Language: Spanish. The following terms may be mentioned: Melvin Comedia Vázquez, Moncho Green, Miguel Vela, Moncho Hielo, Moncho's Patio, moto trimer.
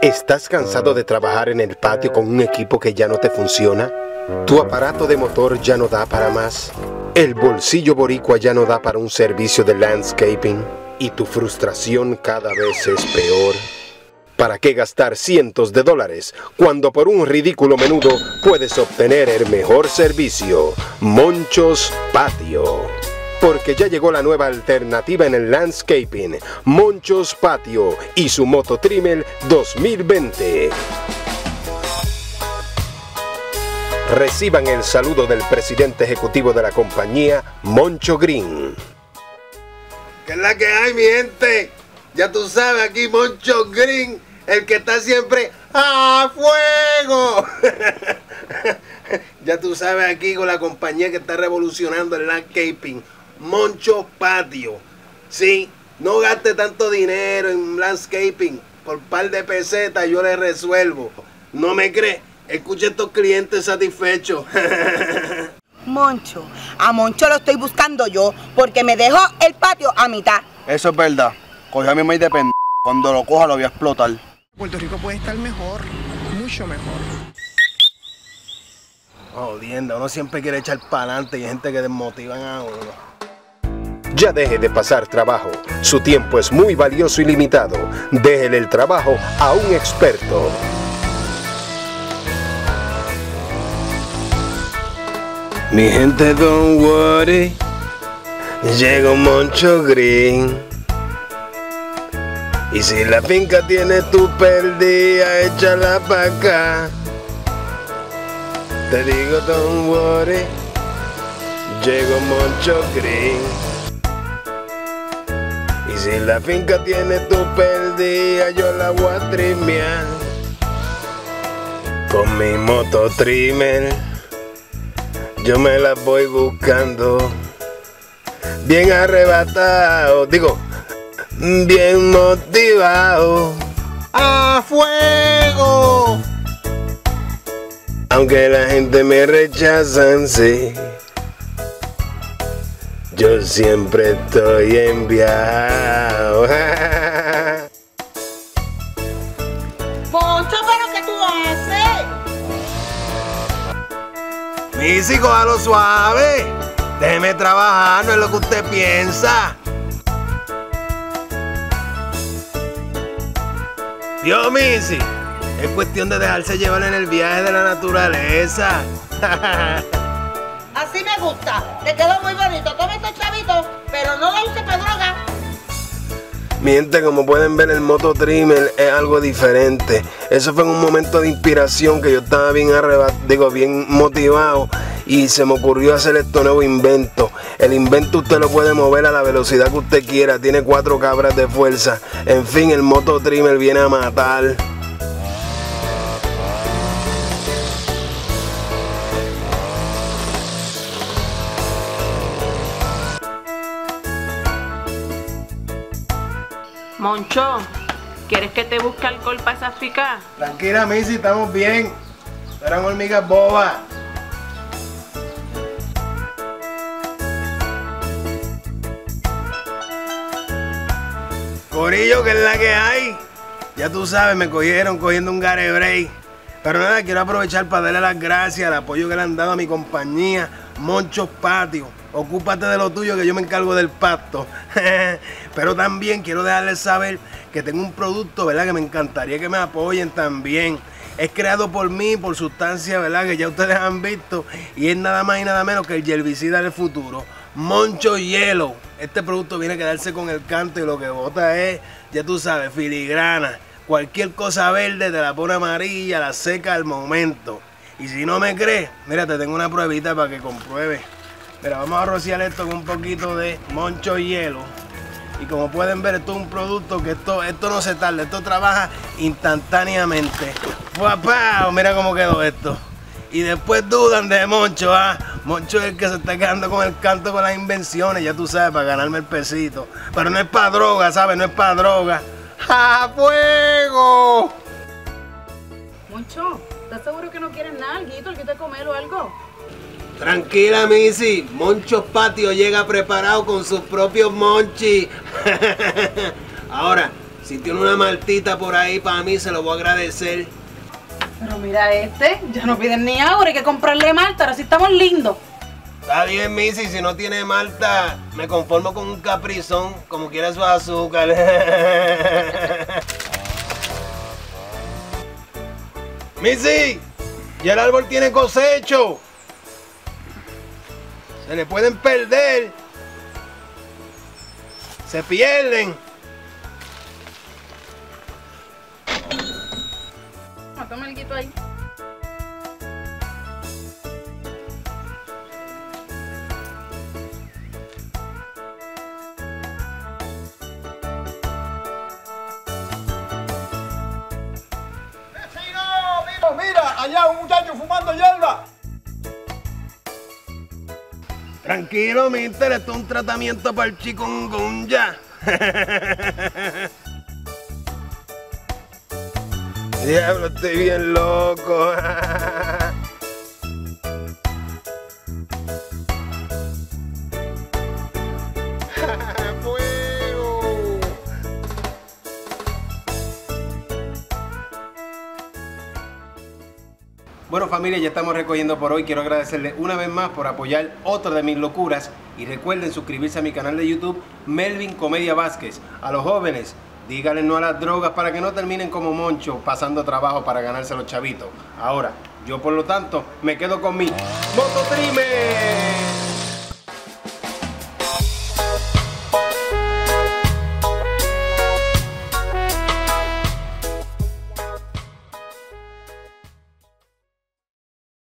¿Estás cansado de trabajar en el patio con un equipo que ya no te funciona? ¿Tu aparato de motor ya no da para más? ¿El bolsillo boricua ya no da para un servicio de landscaping? ¿Y tu frustración cada vez es peor? ¿Para qué gastar cientos de dólares cuando por un ridículo menudo puedes obtener el mejor servicio? Moncho's Patio. Porque ya llegó la nueva alternativa en el landscaping, Moncho's Patio y su moto trimer 2020. Reciban el saludo del presidente ejecutivo de la compañía, Moncho Green. ¿Qué es la que hay, mi gente? Ya tú sabes, aquí Moncho Green, el que está siempre a fuego. Ya tú sabes, aquí con la compañía que está revolucionando el landscaping, Moncho Patio. Sí, no gaste tanto dinero en landscaping. Por un par de pesetas yo le resuelvo. ¿No me crees? Escuche estos clientes satisfechos. Moncho, a Moncho lo estoy buscando yo porque me dejó el patio a mitad. Eso es verdad. Cogió a mi maíz de pendejo. Cuando lo coja lo voy a explotar. Puerto Rico puede estar mejor, mucho mejor. Jodiendo, uno siempre quiere echar para adelante y hay gente que desmotivan a uno. Ya deje de pasar trabajo. Su tiempo es muy valioso y limitado. Déjele el trabajo a un experto. Mi gente, don't worry. Llegó Moncho Green. Y si la finca tiene tu perdida, échala para acá. Te digo, don't worry, llegó Moncho Green. Y si la finca tiene tu perdida, yo la voy a trimear con mi moto trimer. Yo me la voy buscando, bien arrebatado, digo, bien motivado, a fuego. Aunque la gente me rechazan, sí, yo siempre estoy enviado. Moncho, ¿pero qué tú haces? Mis hijos, a lo suave. Déjeme trabajar, no es lo que usted piensa. Dios mío, sí. Es cuestión de dejarse llevar en el viaje de la naturaleza. Así me gusta. Te quedó muy bonito. Toma estos chavitos, pero no lo uses para droga. Miente, como pueden ver, el moto trimer es algo diferente. Eso fue en un momento de inspiración que yo estaba bien bien motivado. Y se me ocurrió hacer este nuevo invento. El invento usted lo puede mover a la velocidad que usted quiera. Tiene 4 cabras de fuerza. En fin, el moto trimer viene a matar. Moncho, ¿quieres que te busque alcohol para esa fica? Tranquila, Missy, estamos bien. Eran hormigas bobas. Corillo, que es la que hay. Ya tú sabes, me cogieron cogiendo un gare break. Pero nada, quiero aprovechar para darle las gracias al apoyo que le han dado a mi compañía, Moncho's Patio. Ocúpate de lo tuyo que yo me encargo del pasto. Pero también quiero dejarles saber que tengo un producto, ¿verdad?, que me encantaría que me apoyen también. Es creado por mí, por sustancias, ¿verdad?, que ya ustedes han visto. Y es nada más y nada menos que el herbicida del futuro, Moncho Hielo. Este producto viene a quedarse con el canto y lo que bota es, ya tú sabes, filigrana. Cualquier cosa verde te la pone amarilla, la seca al momento. Y si no me crees, mira, te tengo una pruebita para que compruebes. Mira, vamos a rociar esto con un poquito de Moncho Hielo. Y como pueden ver, esto es un producto que esto no se tarda, esto trabaja instantáneamente. ¡Guapao! Mira cómo quedó esto. Y después dudan de Moncho, ¿ah? Moncho es el que se está quedando con el canto con las invenciones, ya tú sabes, para ganarme el pesito. Pero no es para droga, ¿sabes? No es para droga. ¡A fuego! Moncho, ¿estás seguro que no quieres nada, alguito, que te comer o algo? Tranquila, Missy, Moncho's Patio llega preparado con sus propios monchis. Ahora, Si tiene una maltita por ahí para mí, se lo voy a agradecer. Pero mira este, ya no piden ni ahora, hay que comprarle malta, ahora sí estamos lindos. Está bien, Missy, si no tiene malta, me conformo con un caprizón, como quiera su azúcar. Missy, ya el árbol tiene cosecho. Se le pueden perder. Se pierden. Toma el guito ahí. Mira, allá un muchacho fumando hierba. Tranquilo, mister, esto es un tratamiento para el chikungunya. Diablo, estoy bien loco. Bueno, familia, ya estamos recogiendo por hoy. Quiero agradecerles una vez más por apoyar otra de mis locuras. Y recuerden suscribirse a mi canal de YouTube, Melvin Comedia Vázquez. A los jóvenes, díganle no a las drogas para que no terminen como Moncho, pasando trabajo para ganarse a los chavitos. Ahora, yo por lo tanto, me quedo con mi moto trimer.